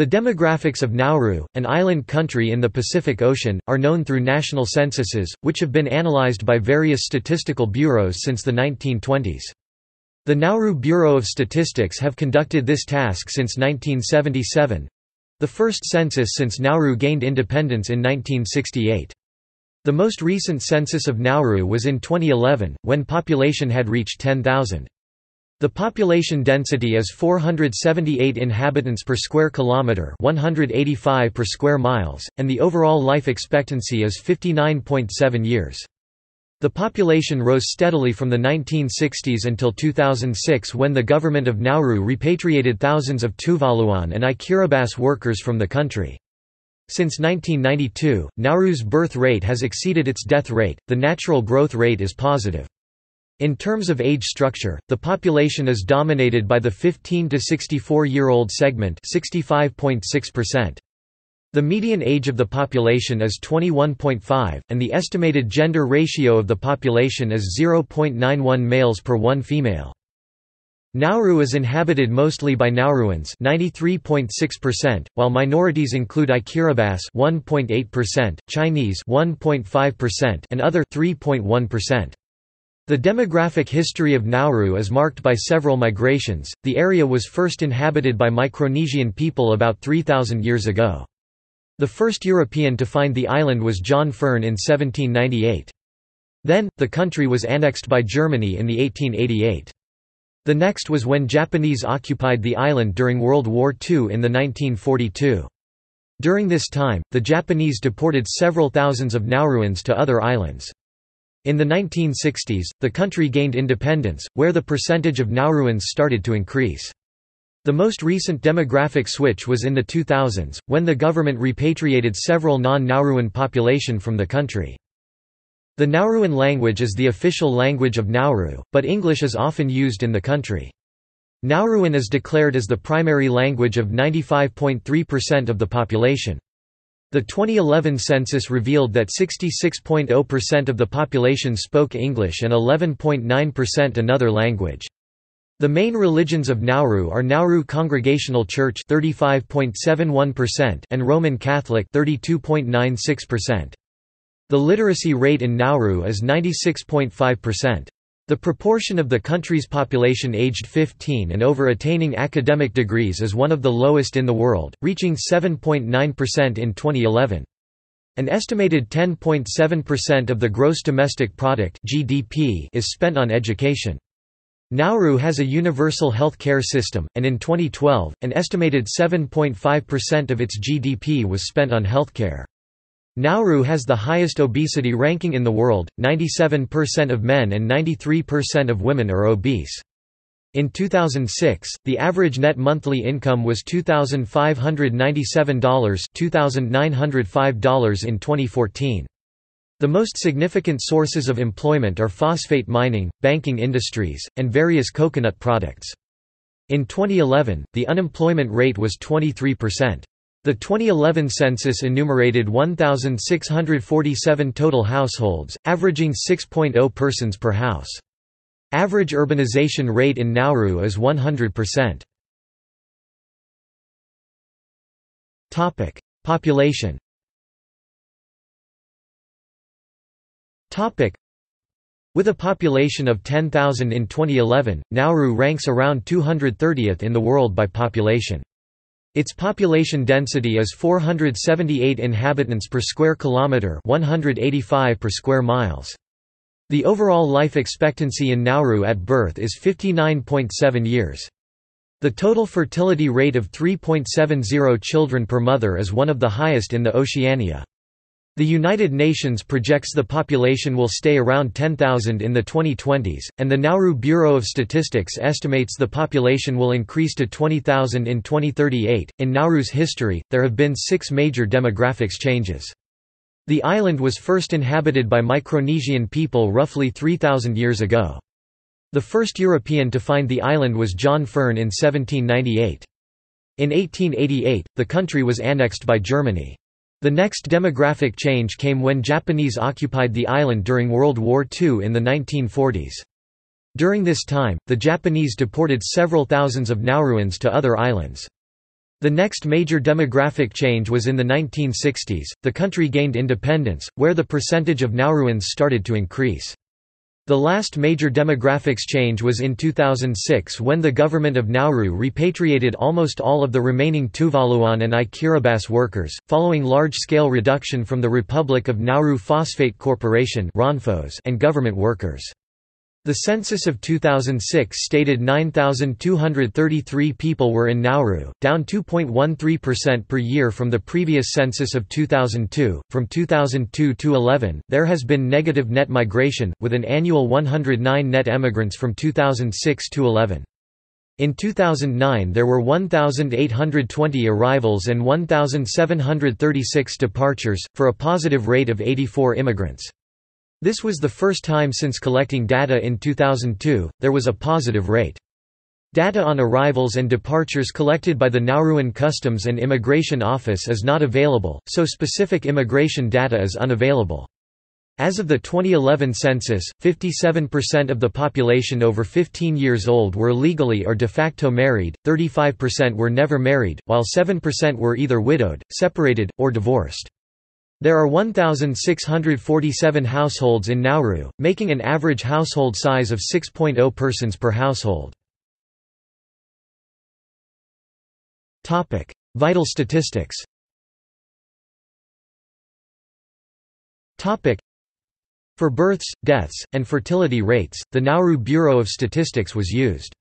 The demographics of Nauru, an island country in the Pacific Ocean, are known through national censuses, which have been analyzed by various statistical bureaus since the 1920s. The Nauru Bureau of Statistics have conducted this task since 1977—the first census since Nauru gained independence in 1968. The most recent census of Nauru was in 2011, when population had reached 10,000. The population density is 478 inhabitants per square kilometre, 185 per square miles, and the overall life expectancy is 59.7 years. The population rose steadily from the 1960s until 2006, when the government of Nauru repatriated thousands of Tuvaluan and I-Kiribati workers from the country. Since 1992, Nauru's birth rate has exceeded its death rate, the natural growth rate is positive. In terms of age structure, the population is dominated by the 15 to 64-year-old segment, 65.6%. The median age of the population is 21.5, and the estimated gender ratio of the population is 0.91 males per 1 female. Nauru is inhabited mostly by Nauruans, 93.6%, while minorities include I-Kiribati, 1.8%, Chinese, 1.5%, and other 3.1%. The demographic history of Nauru is marked by several migrations. The area was first inhabited by Micronesian people about 3,000 years ago. The first European to find the island was John Fern in 1798. Then, the country was annexed by Germany in 1888. The next was when Japanese occupied the island during World War II in 1942. During this time, the Japanese deported several thousands of Nauruans to other islands. In the 1960s, the country gained independence, where the percentage of Nauruans started to increase. The most recent demographic switch was in the 2000s, when the government repatriated several non-Nauruan population from the country. The Nauruan language is the official language of Nauru, but English is often used in the country. Nauruan is declared as the primary language of 95.3% of the population. The 2011 census revealed that 66.0% of the population spoke English and 11.9% another language. The main religions of Nauru are Nauru Congregational Church 35.71% and Roman Catholic 32.96%. The literacy rate in Nauru is 96.5%. The proportion of the country's population aged 15 and over attaining academic degrees is one of the lowest in the world, reaching 7.9% in 2011. An estimated 10.7% of the gross domestic product (GDP) is spent on education. Nauru has a universal health care system, and in 2012, an estimated 7.5% of its GDP was spent on healthcare. Nauru has the highest obesity ranking in the world, 97% of men and 93% of women are obese. In 2006, the average net monthly income was $2,597 $2,905 in 2014. The most significant sources of employment are phosphate mining, banking industries, and various coconut products. In 2011, the unemployment rate was 23%. The 2011 census enumerated 1,647 total households, averaging 6.0 persons per house. Average urbanization rate in Nauru is 100%. Population. With a population of 10,000 in 2011, Nauru ranks around 230th in the world by population. Its population density is 478 inhabitants per square kilometre, 185 per square miles. The overall life expectancy in Nauru at birth is 59.7 years. The total fertility rate of 3.70 children per mother is one of the highest in the Oceania. The United Nations projects the population will stay around 10,000 in the 2020s, and the Nauru Bureau of Statistics estimates the population will increase to 20,000 in 2038. In Nauru's history, there have been 6 major demographics changes. The island was first inhabited by Micronesian people roughly 3,000 years ago. The first European to find the island was John Fern in 1798. In 1888, the country was annexed by Germany. The next demographic change came when Japanese occupied the island during World War II in the 1940s. During this time, the Japanese deported several thousands of Nauruans to other islands. The next major demographic change was in the 1960s. The country gained independence, where the percentage of Nauruans started to increase. The last major demographics change was in 2006 when the government of Nauru repatriated almost all of the remaining Tuvaluan and I-Kiribati workers, following large-scale reduction from the Republic of Nauru Phosphate Corporation and government workers. The census of 2006 stated 9,233 people were in Nauru, down 2.13% per year from the previous census of 2002. From 2002 to 2011, there has been negative net migration, with an annual 109 net emigrants from 2006 to 2011. In 2009, there were 1,820 arrivals and 1,736 departures, for a positive rate of 84 immigrants. This was the first time since collecting data in 2002, there was a positive rate. Data on arrivals and departures collected by the Nauruan Customs and Immigration Office is not available, so specific immigration data is unavailable. As of the 2011 census, 57% of the population over 15 years old were legally or de facto married, 35% were never married, while 7% were either widowed, separated, or divorced. There are 1,647 households in Nauru, making an average household size of 6.0 persons per household. Vital statistics. For births, deaths, and fertility rates, the Nauru Bureau of Statistics was used.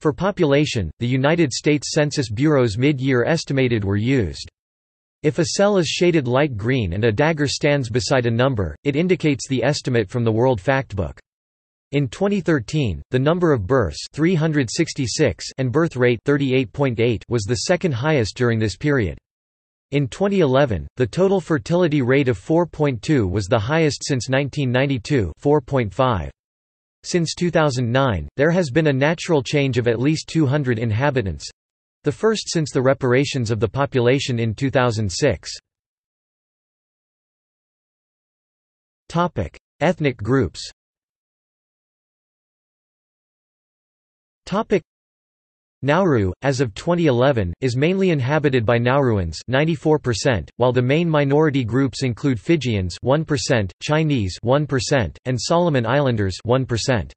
For population, the United States Census Bureau's mid-year estimated were used. If a cell is shaded light green and a dagger stands beside a number, it indicates the estimate from the World Factbook. In 2013, the number of births 366 and birth rate 38.8 was the second highest during this period. In 2011, the total fertility rate of 4.2 was the highest since 1992, 4.5. Since 2009, there has been a natural change of at least 200 inhabitants. The first since the reparations of the population in 2006. Topic: Ethnic groups. Topic: Nauru, as of 2011, is mainly inhabited by Nauruans, 94%, while the main minority groups include Fijians, 1%, Chinese, 1%, and Solomon Islanders, 1%.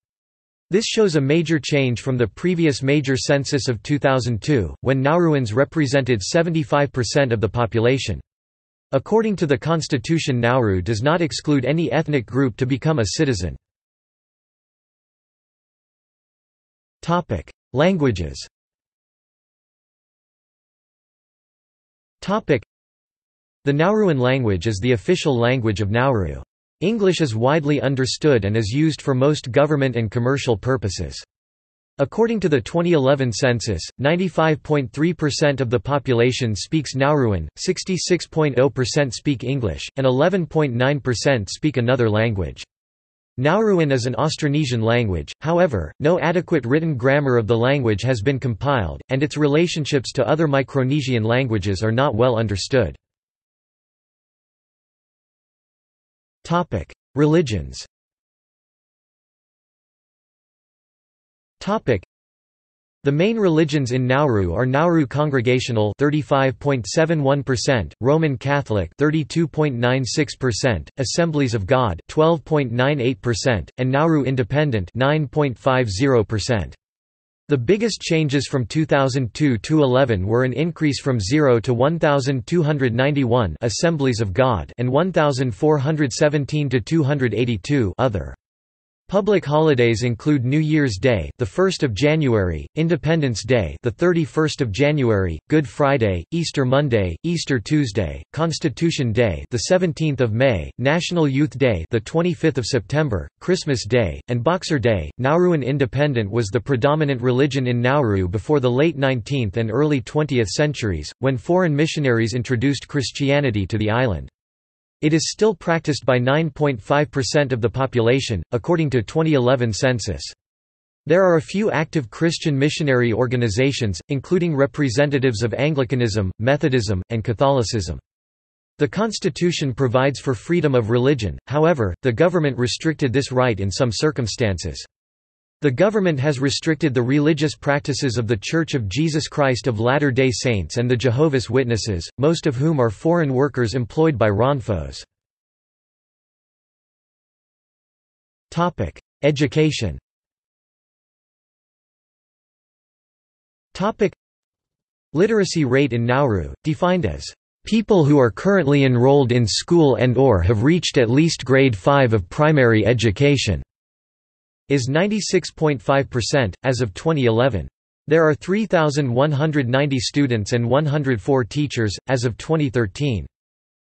This shows a major change from the previous major census of 2002, when Nauruans represented 75% of the population. According to the constitution, Nauru does not exclude any ethnic group to become a citizen. Languages. The Nauruan language is the official language of Nauru. English is widely understood and is used for most government and commercial purposes. According to the 2011 census, 95.3% of the population speaks Nauruan, 66.0% speak English, and 11.9% speak another language. Nauruan is an Austronesian language, however, no adequate written grammar of the language has been compiled, and its relationships to other Micronesian languages are not well understood. Religions. The main religions in Nauru are Nauru Congregational 35.71%, Roman Catholic 32.96%, Assemblies of God 12.98%, and Nauru Independent 9.50%. The biggest changes from 2002 to 2011 were an increase from 0 to 1,291 Assemblies of God and 1,417 to 282 other. Public holidays include New Year's Day, the 1st of January, Independence Day, the 31st of January, Good Friday, Easter Monday, Easter Tuesday, Constitution Day, the 17th of May, National Youth Day, the 25th of September, Christmas Day, and Boxer Day. Nauruan Independent was the predominant religion in Nauru before the late 19th and early 20th centuries, when foreign missionaries introduced Christianity to the island. It is still practiced by 9.5% of the population, according to 2011 census. There are a few active Christian missionary organizations, including representatives of Anglicanism, Methodism, and Catholicism. The constitution provides for freedom of religion, however, the government restricted this right in some circumstances. The government has restricted the religious practices of The Church of Jesus Christ of Latter-day Saints and the Jehovah's Witnesses, most of whom are foreign workers employed by Ronfos. Education. Literacy rate in Nauru, defined as people who are currently enrolled in school and/or have reached at least grade 5 of primary education, is 96.5%, as of 2011. There are 3,190 students and 104 teachers, as of 2013.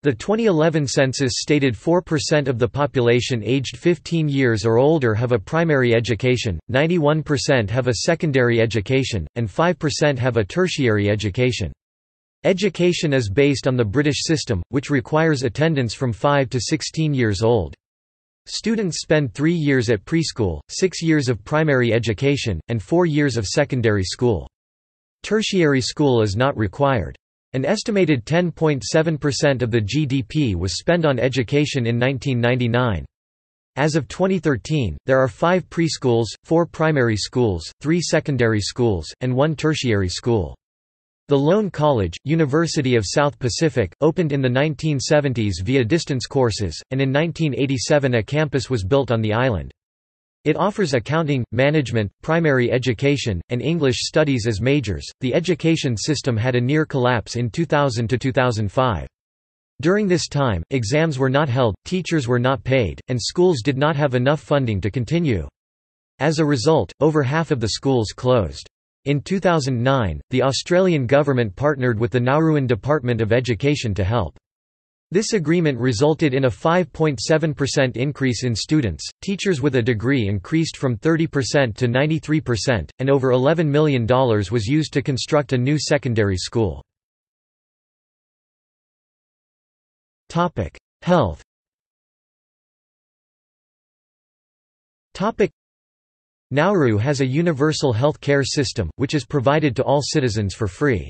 The 2011 census stated 4% of the population aged 15 years or older have a primary education, 91% have a secondary education, and 5% have a tertiary education. Education is based on the British system, which requires attendance from 5 to 16 years old. Students spend 3 years at preschool, 6 years of primary education, and 4 years of secondary school. Tertiary school is not required. An estimated 10.7% of the GDP was spent on education in 1999. As of 2013, there are 5 preschools, 4 primary schools, 3 secondary schools, and 1 tertiary school. The Lone College, University of South Pacific, opened in the 1970s via distance courses, and in 1987 a campus was built on the island. It offers accounting, management, primary education, and English studies as majors. The education system had a near collapse in 2000 to 2005. During this time, exams were not held, teachers were not paid, and schools did not have enough funding to continue. As a result, over half of the schools closed. In 2009, the Australian government partnered with the Nauruan Department of Education to help. This agreement resulted in a 5.7% increase in students, teachers with a degree increased from 30% to 93%, and over $11 million was used to construct a new secondary school. Health. Nauru has a universal health care system, which is provided to all citizens for free.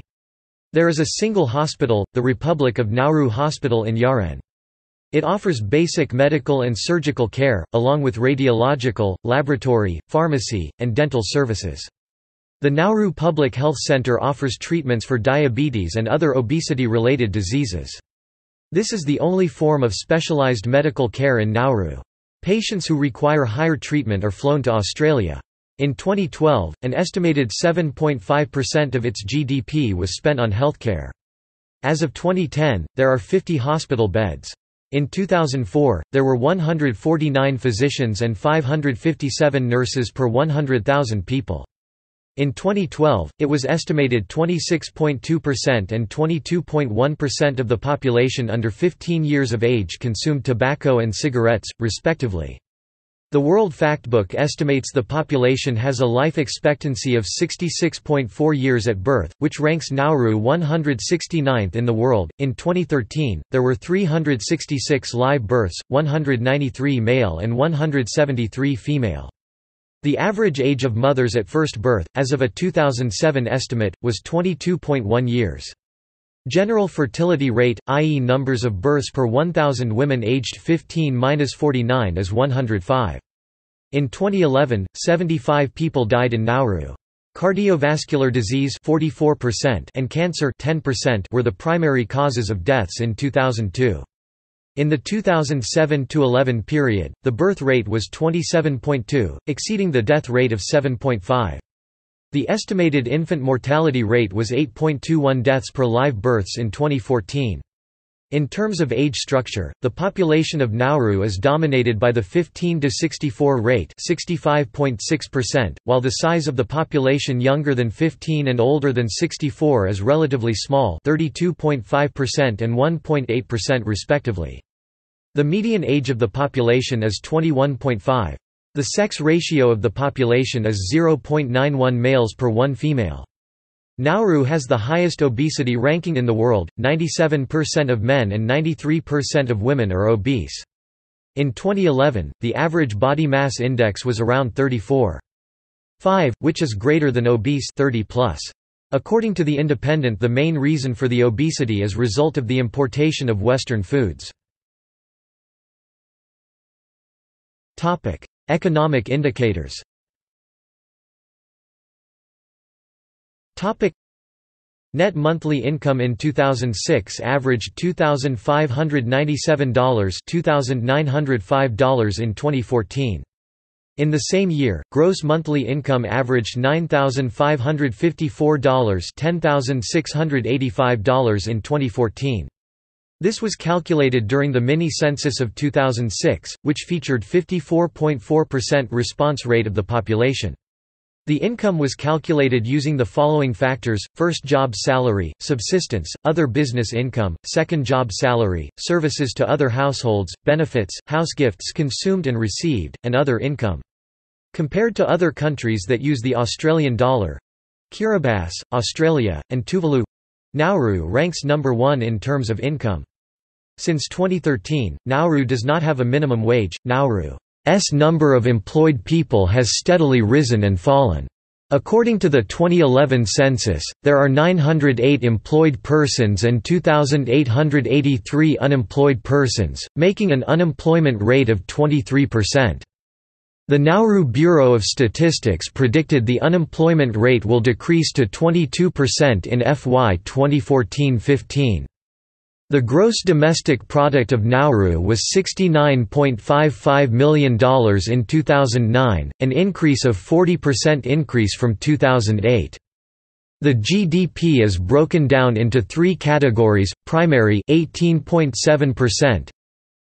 There is a single hospital, the Republic of Nauru Hospital in Yaren. It offers basic medical and surgical care, along with radiological, laboratory, pharmacy, and dental services. The Nauru Public Health Centre offers treatments for diabetes and other obesity-related diseases. This is the only form of specialised medical care in Nauru. Patients who require higher treatment are flown to Australia. In 2012, an estimated 7.5% of its GDP was spent on healthcare. As of 2010, there are 50 hospital beds. In 2004, there were 149 physicians and 557 nurses per 100,000 people. In 2012, it was estimated 26.2% and 22.1% of the population under 15 years of age consumed tobacco and cigarettes, respectively. The World Factbook estimates the population has a life expectancy of 66.4 years at birth, which ranks Nauru 169th in the world. In 2013, there were 366 live births, 193 male and 173 female. The average age of mothers at first birth, as of a 2007 estimate, was 22.1 years. General fertility rate, i.e. numbers of births per 1,000 women aged 15–49, is 105. In 2011, 75 people died in Nauru. Cardiovascular disease 44% and cancer 10% were the primary causes of deaths in 2002. In the 2007–11 period, the birth rate was 27.2, exceeding the death rate of 7.5. The estimated infant mortality rate was 8.21 deaths per live births in 2014. In terms of age structure, the population of Nauru is dominated by the 15 to 64 rate, 65.6%, while the size of the population younger than 15 and older than 64 is relatively small, 32.5% and 1.8% respectively. The median age of the population is 21.5. The sex ratio of the population is 0.91 males per 1 female. Nauru has the highest obesity ranking in the world, 97% of men and 93% of women are obese. In 2011, the average body mass index was around 34.5, which is greater than obese 30+. According to The Independent, the main reason for the obesity is result of the importation of Western foods. Economic indicators. Net monthly income in 2006 averaged $2,597 $2,905 in 2014. In the same year, gross monthly income averaged $9,554 $10,685 in 2014. This was calculated during the mini-census of 2006, which featured 54.4% response rate of the population. The income was calculated using the following factors: first job salary, subsistence, other business income, second job salary, services to other households, benefits, house gifts consumed and received, and other income. Compared to other countries that use the Australian dollar—Kiribati, Australia, and Tuvalu—Nauru ranks number one in terms of income. Since 2013, Nauru does not have a minimum wage. Nauru's number of employed people has steadily risen and fallen. According to the 2011 census, there are 908 employed persons and 2,883 unemployed persons, making an unemployment rate of 23%. The Nauru Bureau of Statistics predicted the unemployment rate will decrease to 22% in FY 2014-15. The gross domestic product of Nauru was $69.55 million in 2009, an increase of 40% from 2008. The GDP is broken down into three categories: primary 18.7%,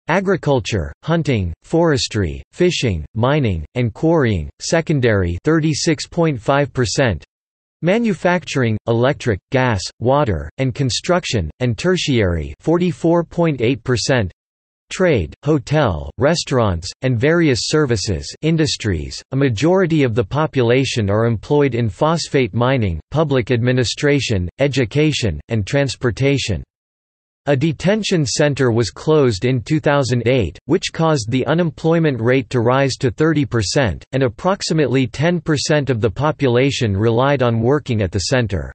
agriculture, hunting, forestry, fishing, mining, and quarrying; secondary 36.5%, manufacturing, electric, gas, water, and construction; and tertiary 44.8%, trade, hotel, restaurants, and various services industries. A majority of the population are employed in phosphate mining, public administration, education, and transportation. A detention center was closed in 2008, which caused the unemployment rate to rise to 30%, and approximately 10% of the population relied on working at the center.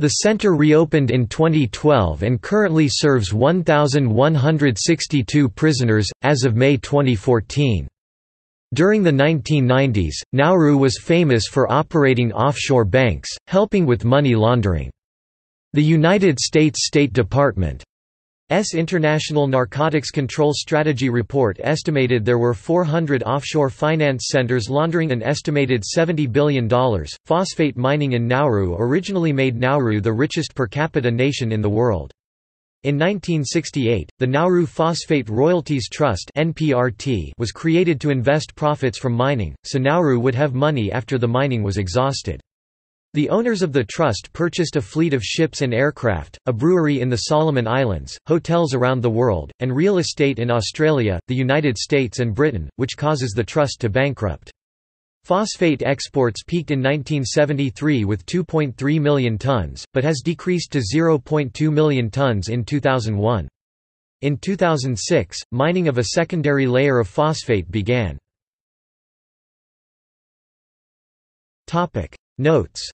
The center reopened in 2012 and currently serves 1,162 prisoners, as of May 2014. During the 1990s, Nauru was famous for operating offshore banks, helping with money laundering. The United States State Department's International Narcotics Control Strategy Report estimated there were 400 offshore finance centers laundering an estimated $70 billion. Phosphate mining in Nauru originally made Nauru the richest per capita nation in the world. In 1968, the Nauru Phosphate Royalties Trust was created to invest profits from mining, so Nauru would have money after the mining was exhausted. The owners of the trust purchased a fleet of ships and aircraft, a brewery in the Solomon Islands, hotels around the world, and real estate in Australia, the United States, and Britain, which causes the trust to bankrupt. Phosphate exports peaked in 1973 with 2.3 million tonnes, but has decreased to 0.2 million tonnes in 2001. In 2006, mining of a secondary layer of phosphate began. Notes.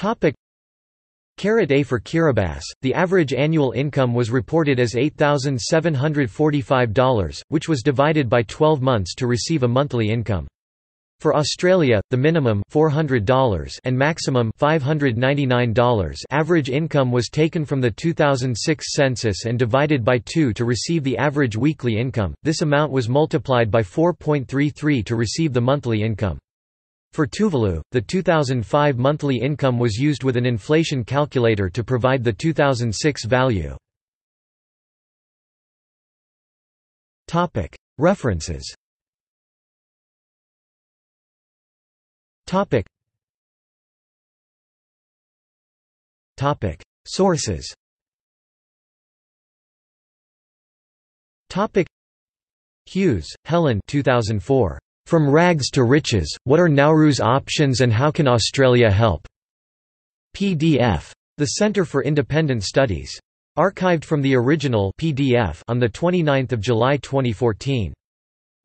A for Kiribati, the average annual income was reported as $8,745, which was divided by 12 months to receive a monthly income. For Australia, the minimum $400 and maximum $599 average income was taken from the 2006 census and divided by 2 to receive the average weekly income. This amount was multiplied by 4.33 to receive the monthly income. For Tuvalu, the 2005 monthly income was used with an inflation calculator to provide the 2006 value. References. Sources. Hughes, Helen. 2004. From Rags to Riches, What Are Nauru's Options and How Can Australia Help? PDF. The Centre for Independent Studies. Archived from the original PDF on 29 July 2014.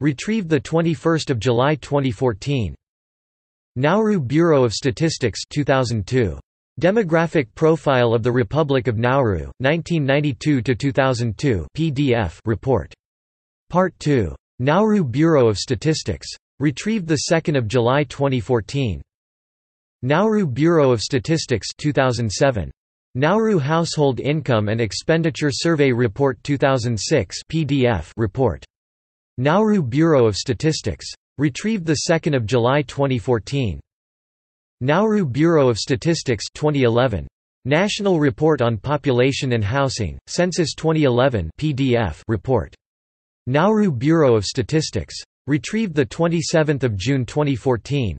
Retrieved 21 July 2014. Nauru Bureau of Statistics 2002. Demographic Profile of the Republic of Nauru, 1992–2002 PDF report. Part 2. Nauru Bureau of Statistics. Retrieved 2 July 2014. Nauru Bureau of Statistics 2007. Nauru Household Income and Expenditure Survey Report 2006 PDF report. Nauru Bureau of Statistics. Retrieved 2 July 2014. Nauru Bureau of Statistics 2011. National Report on Population and Housing, Census 2011 PDF report. Nauru Bureau of Statistics. Retrieved 27 June 2014.